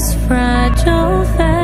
this fragile face.